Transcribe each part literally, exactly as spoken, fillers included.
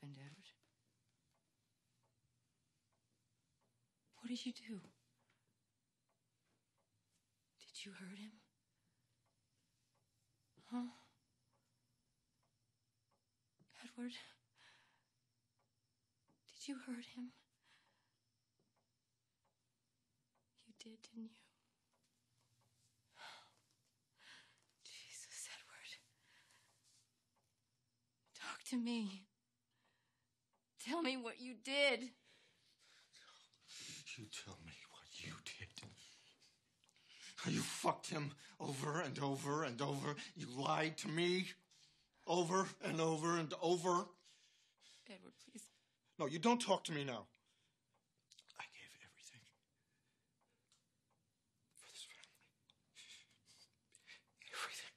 happened, Edward? What did you do? Did you hurt him? Huh? Edward, did you hurt him? You did, didn't you? Jesus, Edward. Talk to me. Tell me what you did. You tell me what you did. You fucked him over and over and over. You lied to me over and over and over. Edward, please. No, you don't talk to me now. I gave everything for this family. Everything.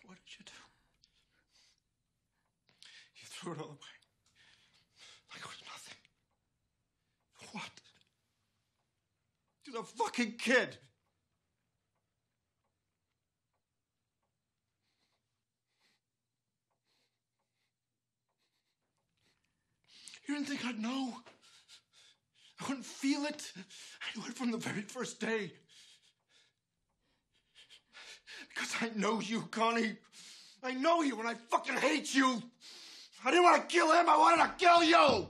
And what did you do? You threw it all away. Like it was nothing. What? She's a fucking kid. You didn't think I'd know. I wouldn't feel it. I knew it from the very first day. Because I know you, Connie. I know you and I fucking hate you. I didn't want to kill him. I wanted to kill you.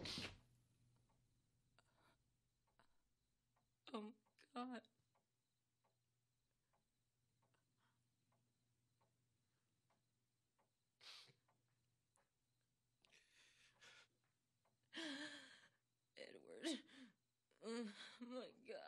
God. Edward. Oh, my God.